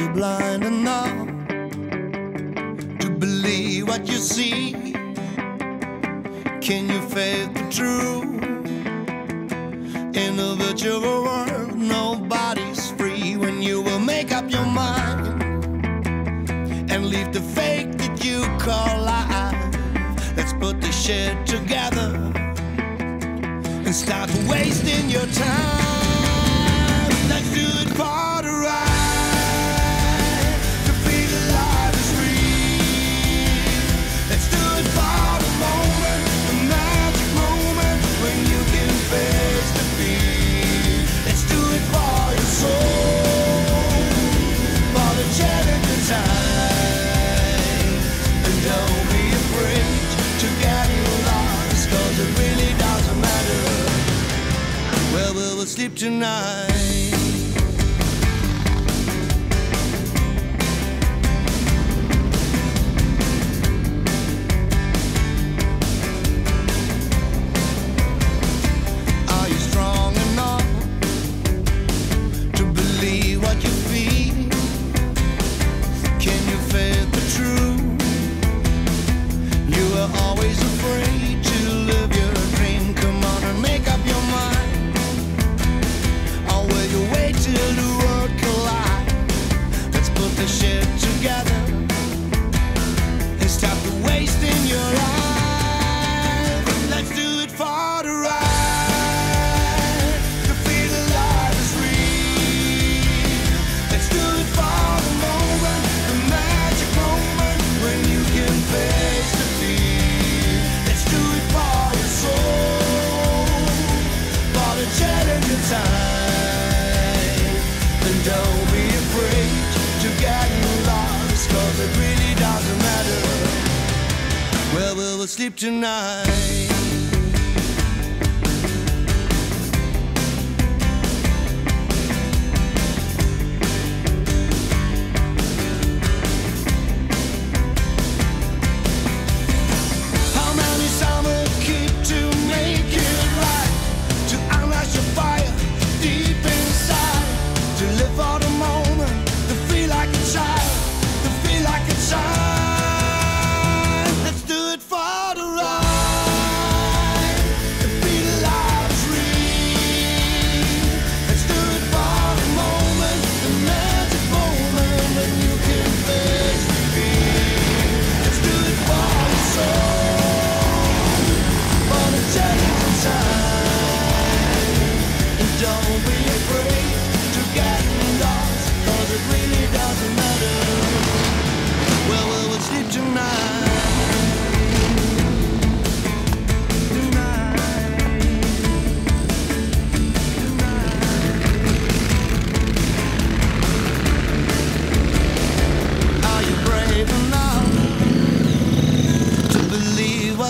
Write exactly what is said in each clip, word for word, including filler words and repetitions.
you blind enough to believe what you see? Can you faith the truth? In the virtual world, nobody's free. When you will make up your mind and leave the fake that you call life, let's put this shit together and stop wasting your time. Let's do it for the ride. We'll sleep tonight. Are you strong enough to believe what you feel? Can you face the truth? You were always afraid to live your dream. Come on and make up your mind. Till the world collide, let's put the shit together and stop wasting your life. Let's do it for the ride, to feel the light is real. Let's do it for the moment, the magic moment when you can face the fear. Let's do it for your soul, for the challenging time. Don't be afraid to get lost, 'cause it really doesn't matter. Well, we will sleep tonight.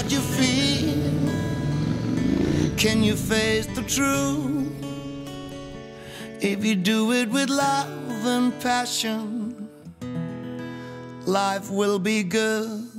You feel? Can you face the truth? If you do it with love and passion, life will be good.